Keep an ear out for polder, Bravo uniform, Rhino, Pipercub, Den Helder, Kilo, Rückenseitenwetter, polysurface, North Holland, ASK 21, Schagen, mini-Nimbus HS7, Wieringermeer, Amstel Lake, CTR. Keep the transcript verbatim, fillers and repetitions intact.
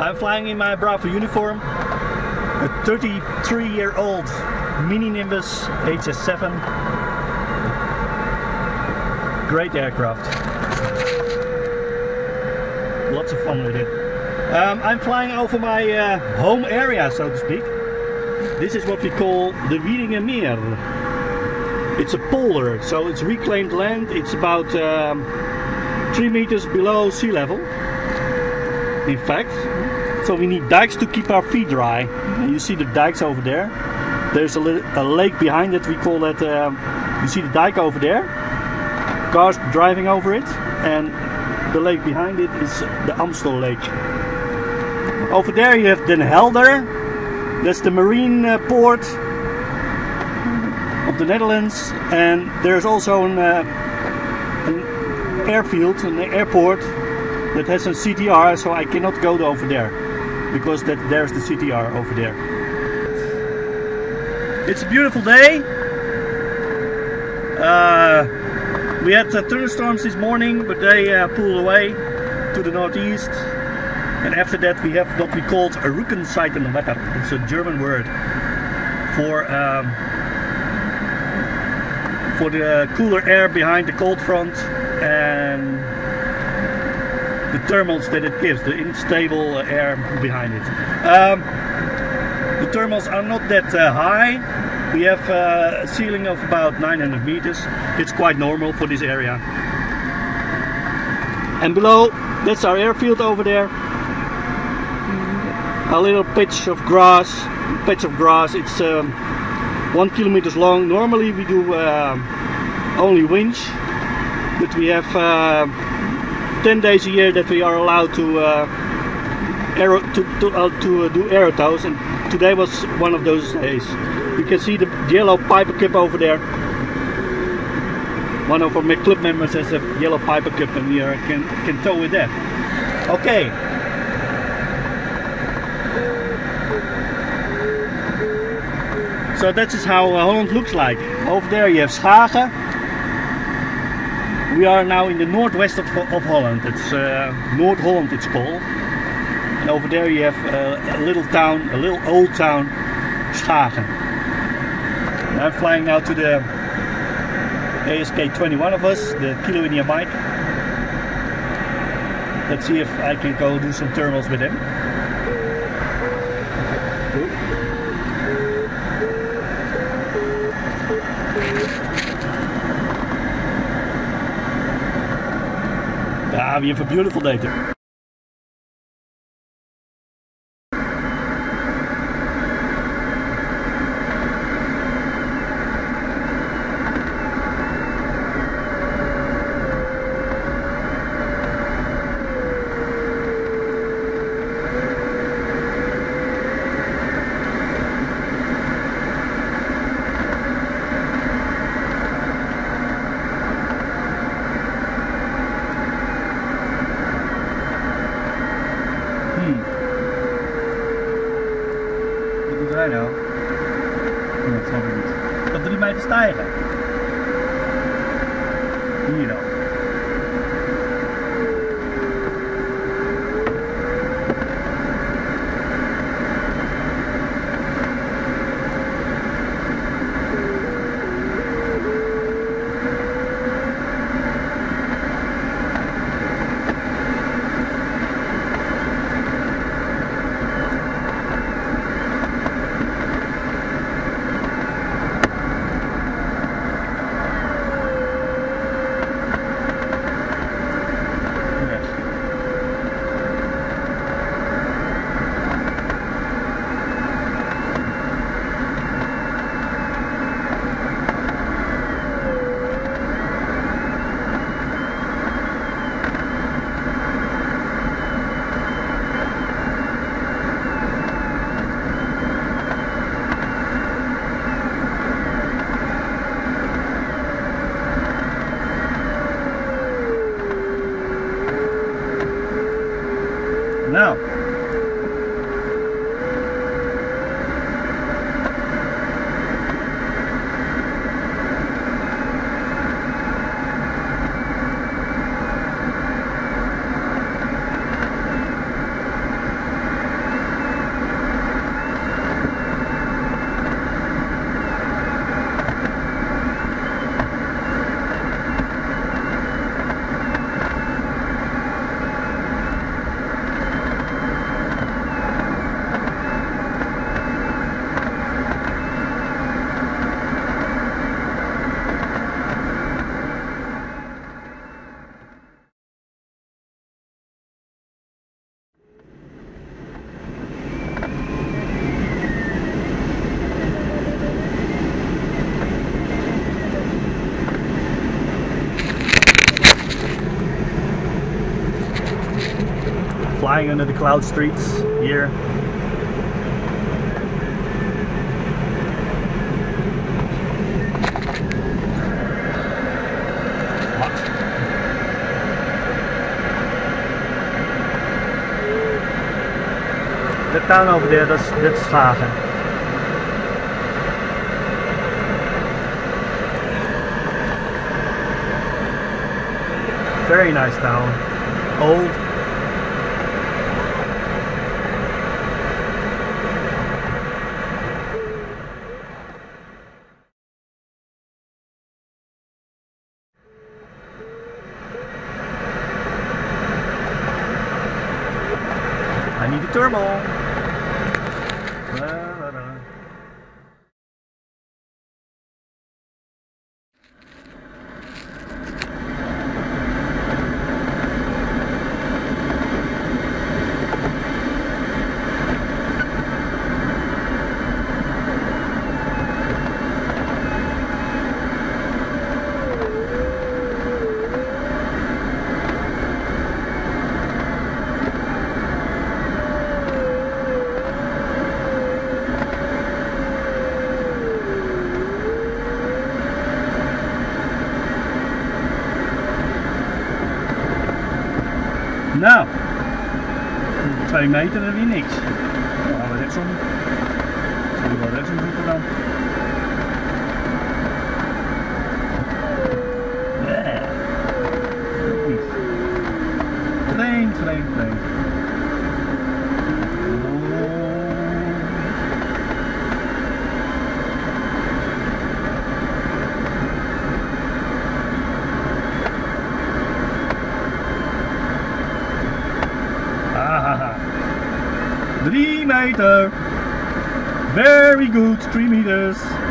I'm flying in my Bravo uniform, a thirty-three year old mini-Nimbus H S seven. Great aircraft. Lots of fun with it. Um, I'm flying over my uh, home area, so to speak. This is what we call the Wieringermeer. It's a polder, so it's reclaimed land. It's about um, three meters below sea level, in fact. So we need dikes to keep our feet dry. Mm-hmm. You see the dikes over there. There's a, a lake behind it. We call that. Um, you see the dike over there. Cars driving over it, and the lake behind it is the Amstel Lake. Over there you have Den Helder, that's the marine uh, port of the Netherlands, and there's also an, uh, an airfield, an airport that has a C T R, so I cannot go over there, because that there's the C T R over there. It's a beautiful day. Uh, we had uh, thunderstorms this morning, but they uh, pulled away to the northeast. And after that we have what we called a Rückenseitenwetter. It's a German word for um, for the cooler air behind the cold front and the thermals that it gives, the unstable air behind it. Um, the thermals are not that uh, high. We have uh, a ceiling of about nine hundred meters. It's quite normal for this area. And below, that's our airfield over there. A little patch of grass, patch of grass. It's um, one kilometer long. Normally we do uh, only winch, but we have uh, ten days a year that we are allowed to uh, aero to to, uh, to uh, do aero tows, and today was one of those days. You can see the yellow Pipercub over there. One of our club members has a yellow Pipercub, and we are, can can tow with that. Okay. So that is how uh, Holland looks like. Over there you have Schagen. We are now in the northwest of, of Holland. It's uh, North Holland, it's called. And over there you have uh, a little town, a little old town, Schagen. And I'm flying now to the A S K twenty-one of us, the Kilo in your bike. Let's see if I can go do some thermals with him. Ah, we have a beautiful day today. I know. Nee, dat snap ik niet. Tot drie meter stijgen. Hier dan. flying under the cloud streets here. The town over there, that's, that's Schagen. Very nice town. Old. I need a turbo. Da, da, da. Nou, twee meter en weer niks. Dan gaan we rechtsom. Zullen we wel rechtsom zoeken dan? Nee, ook niet. Vreemd, vreemd, vreemd. Three meter. Very good, three meters.